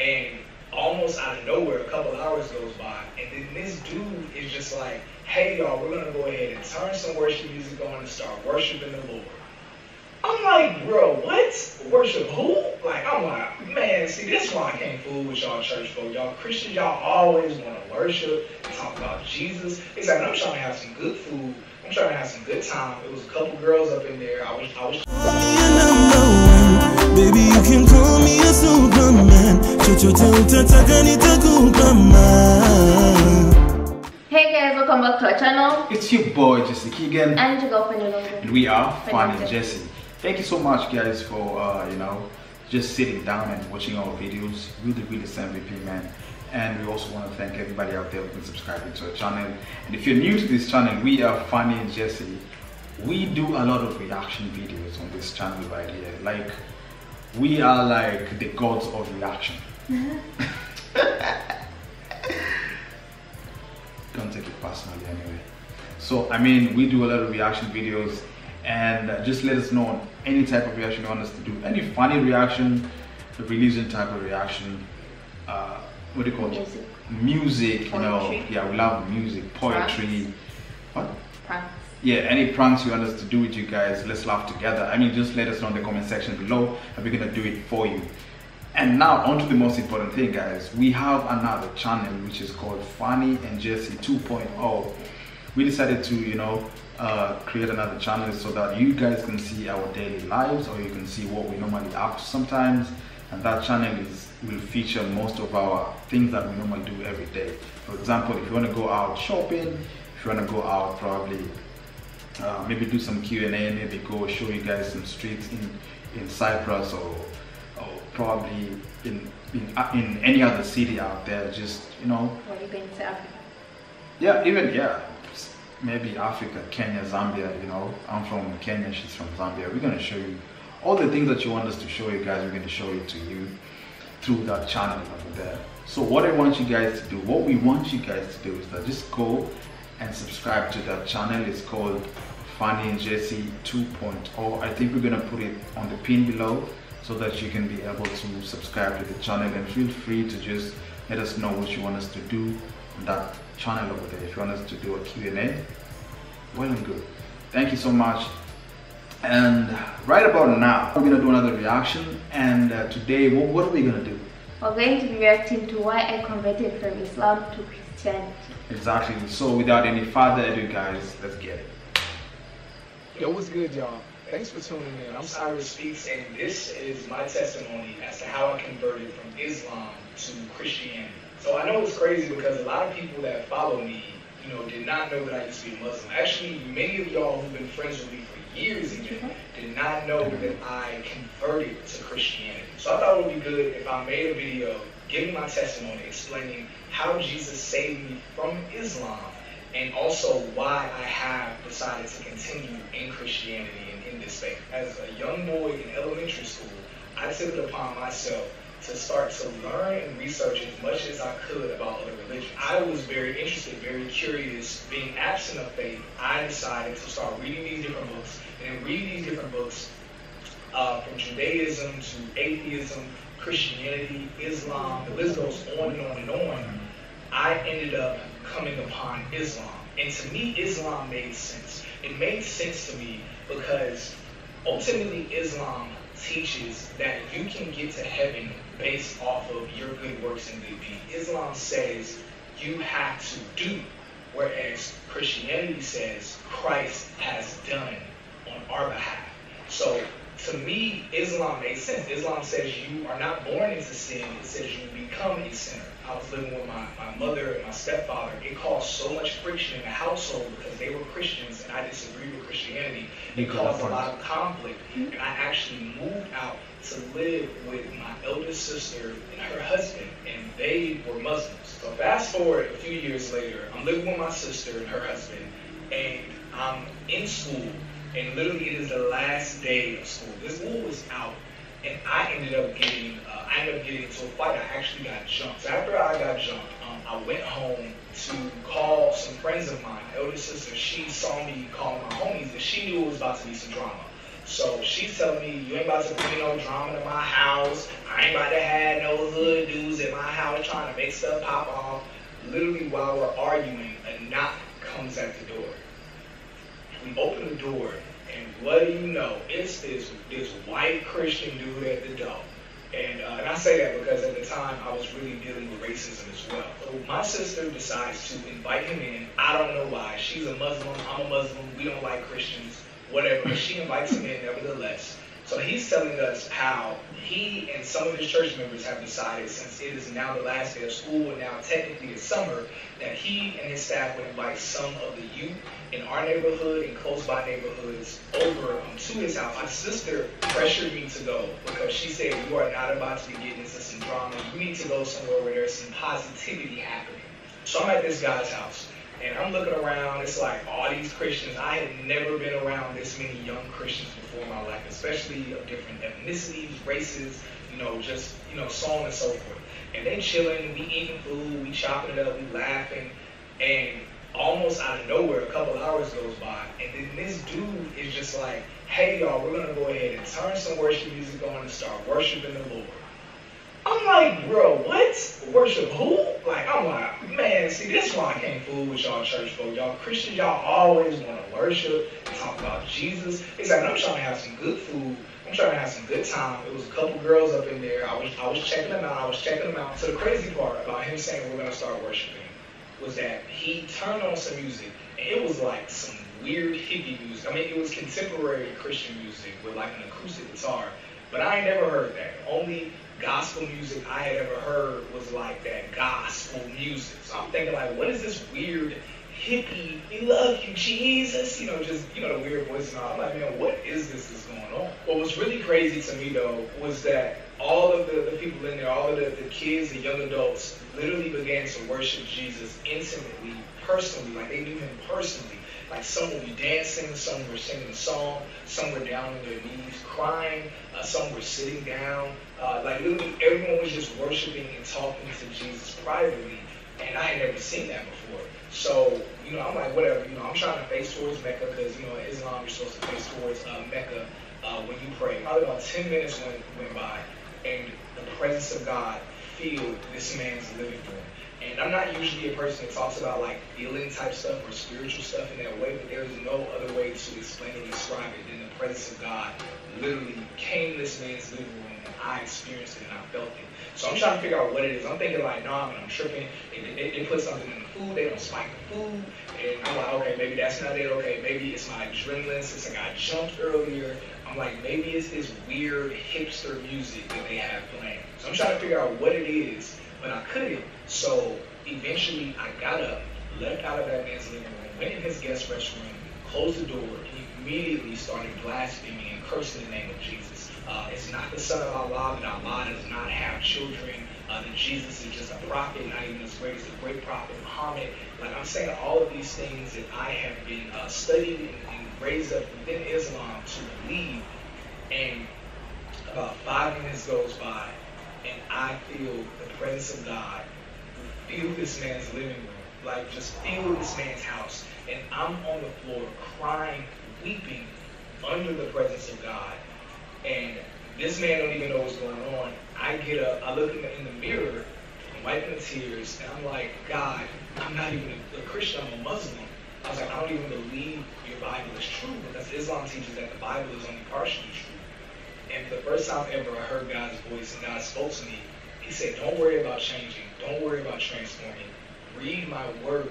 And almost out of nowhere, a couple hours goes by, and then this dude is just like, hey y'all, we're gonna go ahead and turn some worship music on and start worshiping the Lord. I'm like, bro, what? Worship who? Like, I'm like, man, see, this is why I can't fool with y'all church folk. Y'all Christians, y'all always want to worship and talk about Jesus. It's like, I'm trying to have some good food. I'm trying to have some good time. It was a couple girls up in there. I was. Baby, you can call me a superman. Hey guys, welcome back to our channel. It's your boy Jesse Keegan and your girlfriend, and we are Fanny and Jessy. Thank you so much guys for just sitting down and watching our videos. Really MVP, man. And we also want to thank everybody out there who's been subscribing to our channel. And if you're new to this channel, we are Fanny and Jessy. We do a lot of reaction videos on this channel right here. Like, we are like the gods of reaction. Don't take it personally anyway. So I mean, we do a lot of reaction videos. And just let us know on any type of reaction you want us to do. Any funny reaction, religion type of reaction, what do you call music. It? Music, poetry. You know, yeah, we love music, poetry. Pranks. What? Pranks. Yeah, any pranks you want us to do with you guys, let's laugh together. I mean, just let us know in the comment section below and we're gonna do it for you. And now on to the most important thing guys, we have another channel which is called Fanny and Jessy 2.0. We decided to, you know, create another channel so that you guys can see our daily lives, or you can see what we normally up to sometimes. And that channel will feature most of our things that we normally do every day. For example, if you want to go out shopping, if you want to go out probably maybe do some Q&A, maybe go show you guys some streets in Cyprus, or probably in any other city out there, just, you know. Or even to Africa. Yeah, even, yeah. Maybe Africa, Kenya, Zambia, you know. I'm from Kenya, she's from Zambia. We're going to show you all the things that you want us to show you guys. We're going to show it to you through that channel over there. So what I want you guys to do, what we want you guys to do is that just go and subscribe to that channel. It's called Fanny and Jessy 2.0. I think we're going to put it on the pin below so that you can be able to subscribe to the channel, and feel free to just let us know what you want us to do on that channel over there. If you want us to do a Q&A, well and good. Thank you so much. And right about now, we're gonna do another reaction. And today, what are we gonna do? We're going to be reacting to why I converted from Islam to Christianity. Exactly. So without any further ado guys, let's get it. Yo, what's good y'all? Thanks for tuning in. I'm Cyrus Speaks, and this is my testimony as to how I converted from Islam to Christianity. So I know it's crazy because a lot of people that follow me, you know, did not know that I used to be Muslim. Actually, many of y'all who've been friends with me for years even did not know that I converted to Christianity. So I thought it would be good if I made a video giving my testimony, explaining how Jesus saved me from Islam, and also why I have decided to continue in Christianity and in this faith. As a young boy in elementary school, I took it upon myself to start to learn and research as much as I could about other religions. I was very interested, very curious. Being absent of faith, I decided to start reading these different books, and reading these different books from Judaism to atheism, Christianity, Islam, the list goes on and on and on. I ended up coming upon Islam. And to me, Islam made sense. It made sense to me because ultimately Islam teaches that you can get to heaven based off of your good works and good deeds. Islam says you have to do, whereas Christianity says Christ has done on our behalf. So to me, Islam made sense. Islam says you are not born into sin, it says you become a sinner. I was living with my mother and my stepfather. It caused so much friction in the household because they were Christians and I disagreed with Christianity. It caused a lot of conflict, and I actually moved out to live with my eldest sister and her husband, and they were Muslims. So fast forward a few years later, I'm living with my sister and her husband, and I'm in school, and literally it is the last day of school. This school was out. And I ended up getting into a fight. I actually got jumped. So after I got jumped, I went home to call some friends of mine. My older sister, she saw me calling my homies, and she knew it was about to be some drama. So she's telling me, you ain't about to bring no drama to my house. I ain't about to have no hood dudes like trying to make stuff pop off. Literally while we're arguing, a knock comes at the door. We open the door, and what do you know? It's this white Christian dude at the door. And I say that because at the time, I was really dealing with racism as well. So my sister decides to invite him in. I don't know why. She's a Muslim. I'm a Muslim. We don't like Christians. Whatever. She invites him in nevertheless. So he's telling us how he and some of his church members have decided, since it is now the last day of school and now technically it's summer, that he and his staff would invite some of the youth in our neighborhood and close by neighborhoods over to his house. My sister pressured me to go because she said, you are not about to be getting into some drama. You need to go somewhere where there's some positivity happening. So I'm at this guy's house and I'm looking around. It's like all these Christians. I had never been around this many young Christians before in my life, especially of different ethnicities, races, so on and so forth. And they chilling, we eating food, we chopping it up, we laughing, and almost out of nowhere, a couple hours goes by, and then this dude is just like, hey y'all, we're gonna go ahead and turn some worship music on and start worshiping the Lord. I'm like, bro, what? Worship who? Like, I'm like, man, see, this is why I can't fool with y'all church folk. Y'all Christians, y'all always want to worship and talk about Jesus. It's like, I'm trying to have some good food. I'm trying to have some good time. It was a couple girls up in there. I was checking them out. So the crazy part about him saying we're going to start worshiping was that he turned on some music, and it was like some weird hippie music. I mean, it was contemporary Christian music with like an acoustic guitar, but I ain't never heard that. Only gospel music I had ever heard was like that gospel music. So I'm thinking like, what is this weird hippie, we love you, Jesus, the weird voice and all. I'm like, man, what is this that's going on? What was really crazy to me though was that all of the people in there, all of the kids and young adults literally began to worship Jesus intimately, personally, like they knew him personally. Like some were dancing, some were singing a song, some were down on their knees crying, some were sitting down. Like literally everyone was just worshiping and talking to Jesus privately, and I had never seen that before. So, I'm like, whatever, I'm trying to face towards Mecca because, in Islam, you're supposed to face towards Mecca when you pray. Probably about 10 minutes went by, and the presence of God filled this man's living room. And I'm not usually a person that talks about like feeling type stuff or spiritual stuff in that way, but there is no other way to explain or describe it than the presence of God literally came to this man's living room, and I experienced it and I felt it. So I'm trying to figure out what it is. I'm thinking like, I'm tripping. They put something in the food, they don't spike the food. And I'm like, okay, maybe that's not it. Okay, maybe it's my adrenaline since I got jumped earlier. I'm like, maybe it's this weird hipster music that they have playing. So I'm trying to figure out what it is, but I couldn't. So eventually I got up, left out of that man's living room, went in his guest restroom, closed the door, and immediately started blaspheming and cursing the name of Jesus. It's not the Son of Allah, and Allah does not have children, that Jesus is just a prophet, not even as great as the great prophet Muhammad. Like I'm saying all of these things that I have been studied and raised up within Islam to believe, and about 5 minutes goes by, and I feel the presence of God fill this man's living room, like just fill this man's house. And I'm on the floor crying, weeping under the presence of God. And this man don't even know what's going on. I get up, I look in the mirror, I'm wiping the tears, and I'm like, God, I'm not even a Christian, I'm a Muslim. I was like, I don't even believe your Bible is true, because Islam teaches that the Bible is only partially true. And for the first time ever, I heard God's voice, and God spoke to me. He said, don't worry about changing. Don't worry about transforming. Read my word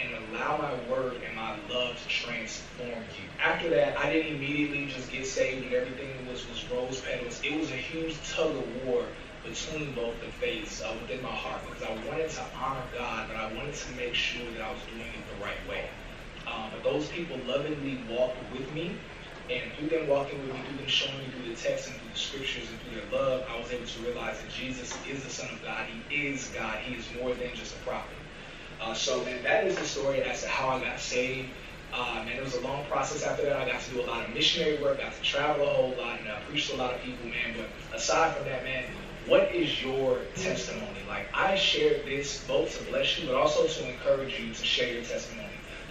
and allow my word and my love to transform you. After that, I didn't immediately just get saved and everything was rose petals. It was a huge tug of war between both the faiths within my heart, because I wanted to honor God, but I wanted to make sure that I was doing it the right way. But those people lovingly walked with me. And through them walking with me, through them showing me through the text and through the scriptures and through their love, I was able to realize that Jesus is the Son of God. He is God. He is more than just a prophet. So that is the story as to how I got saved. And it was a long process after that. I got to do a lot of missionary work. I got to travel a whole lot, and I preached to a lot of people, man. But aside from that, man, what is your testimony? Like, I shared this both to bless you, but also to encourage you to share your testimony.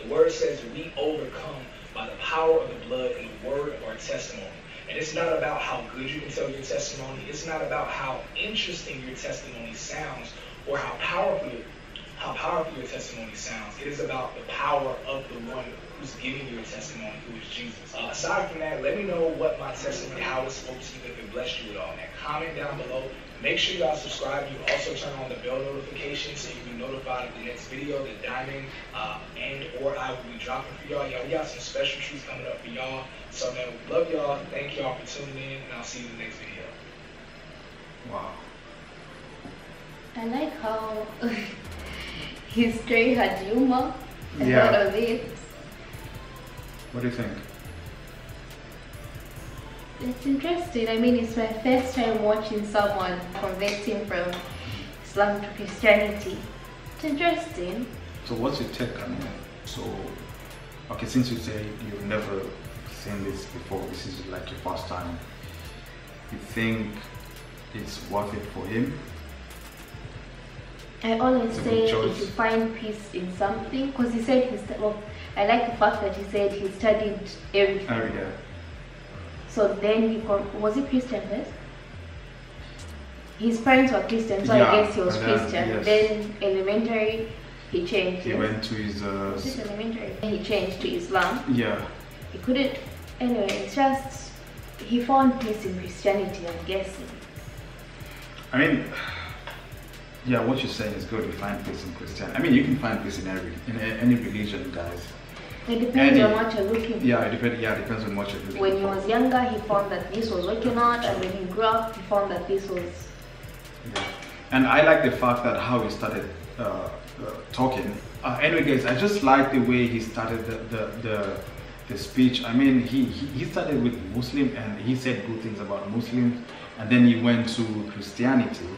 The word says we overcome by the power of the blood and the word of our testimony. And it's not about how good you can tell your testimony. It's not about how interesting your testimony sounds or how powerful your testimony sounds. It is about the power of the one who's giving you a testimony, who is Jesus. Aside from that, let me know what my testimony, how it spoke to you, if it blessed you at all. And comment down below. Make sure y'all subscribe. You also turn on the bell notification so you can be notified of the next video that Diamond and or I will be dropping for y'all. Y'all, we got some special treats coming up for y'all. So, man, we love y'all. Thank y'all for tuning in, and I'll see you in the next video. Wow. I like how history had humor and yeah. All of it. What do you think? It's interesting. I mean, it's my first time watching someone converting from Islam to Christianity. It's interesting. So what's your take on it? So, okay, since you say you've never seen this before, this is like your first time, you think it's worth it for him? I always say if you find peace in something, because he said, well, I like the fact that he said he studied everything. Oh, yeah. So then he was he Christian first? His parents were Christian, so yeah, I guess he was Christian. Yes. Then elementary, he changed. He went to his. This elementary, he changed to Islam. Yeah. He couldn't. Anyway, it's just he found peace in Christianity, I'm guessing. I mean, yeah, what you're saying is good. You find peace in Christianity. I mean, you can find peace in any religion, guys. It depends on what you're looking for. Yeah, it depends on what you're looking for. When he was younger, he found that this was working out, and when he grew up, he found that this was... Yeah. And I like the fact that how he started talking. Anyway, guys, I just like the way he started the speech. I mean, he started with Muslim, and he said good things about Muslims, and then he went to Christianity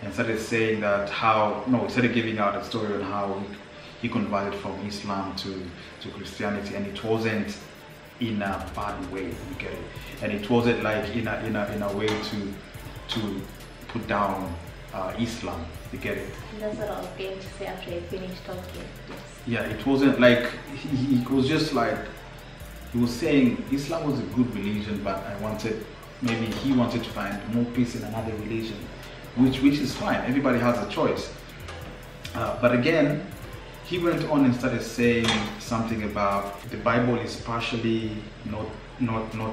and started saying that how... No, he started giving out a story on how... He converted from Islam to Christianity, and it wasn't in a bad way, you get it? And it wasn't like in a way to put down Islam, you get it? That's what I was going to say after I finished talking. Yes. Yeah, it wasn't like it was just like he was saying Islam was a good religion, but maybe he wanted to find more peace in another religion, which is fine. Everybody has a choice, but again. He went on and started saying something about the Bible is partially not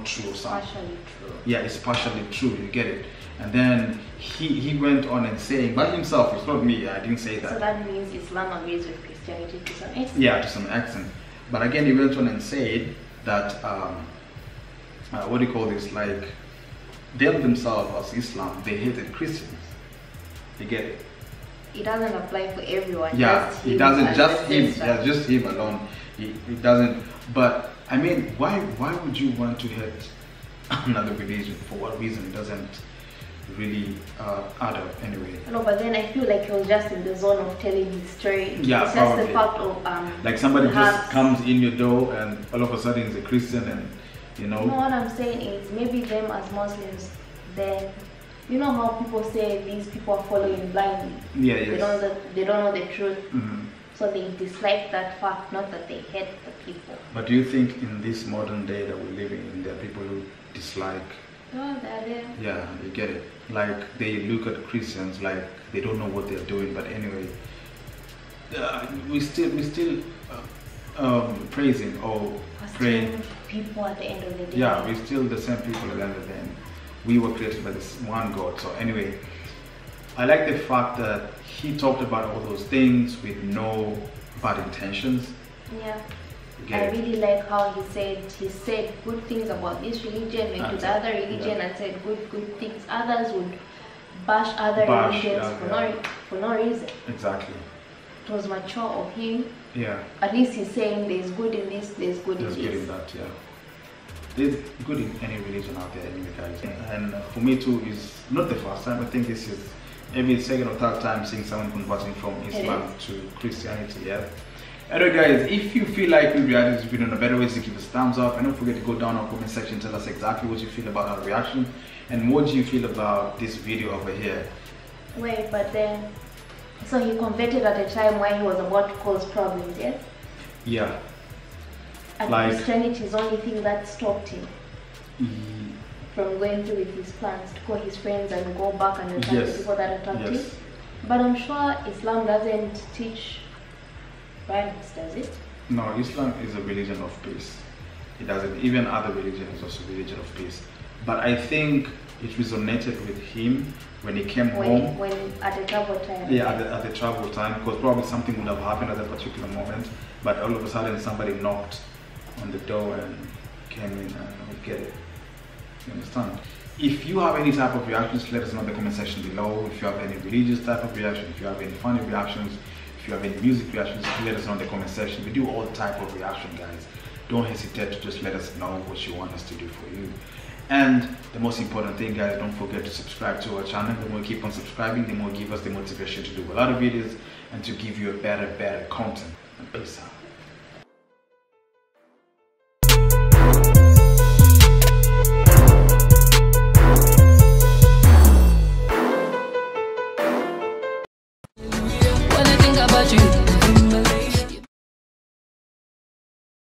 true. Partially true. Yeah, it's partially true. You get it. And then he went on and saying by himself. It's not me. I didn't say that. So that means Islam agrees with Christianity to some extent. Yeah, to some extent. But again, he went on and said that what do you call this? Like them themselves as Islam, they hated Christians. You get it. It doesn't apply for everyone. Yeah, just it doesn't just him. Yeah, just him alone. It doesn't. But I mean, why would you want to hate another religion? For what reason? It doesn't really add up anyway. No, but then I feel like he was just in the zone of telling his story. Yeah, it's just the fact of like somebody just comes in your door and all of a sudden is a Christian, and you know. You know what I'm saying is maybe them as Muslims then. You know how people say these people are following blindly. Yeah, yes. They don't know the truth, so they dislike that fact. Not that they hate the people. But do you think in this modern day that we're living in, there are people who dislike? No, they are there. Yeah, you get it. Like they look at Christians like they don't know what they're doing. But anyway, we still praising or praying people at the end of the day. Yeah, we're still the same people at the end of the day. We were created by this one God. So anyway, I like the fact that he talked about all those things with no bad intentions. Yeah. I really like how he said good things about this religion, went to the other religion and said good things. Others would bash other religions for no reason. Exactly. It was mature of him. Yeah. At least he's saying there's good in this, there's good in this. There's good in that, yeah. There's good in any religion out there anyway, guys. And for me too, is not the first time. I think this is maybe second or third time seeing someone converting from Islam to Christianity, yeah. Anyway guys, if you feel like we reacted to this video in a better way, so give us a thumbs up, and don't forget to go down our comment section, tell us exactly what you feel about our reaction and what do you feel about this video over here. Wait, but then so he converted at a time when he was about to cause problems, yes? Yeah. And like, Christianity is the only thing that stopped him. from going through with his plans to call his friends and go back and attack the people that attacked him. But I'm sure Islam doesn't teach violence, does it? No, Islam is a religion of peace. It doesn't. Even other religions also religion of peace. But I think it resonated with him when he came home. At the travel time. Yeah, at the travel time, because probably something would have happened at that particular moment. But all of a sudden, somebody knocked on the door and came in and would get it. You understand? If you have any type of reactions, let us know in the comment section below. If you have any religious type of reaction, if you have any funny reactions, if you have any music reactions, let us know in the comment section. We do all type of reaction, guys. Don't hesitate to just let us know what you want us to do for you. And the most important thing, guys, don't forget to subscribe to our channel. The more you keep on subscribing, the more give us the motivation to do a lot of videos and to give you a better content. And peace out. But you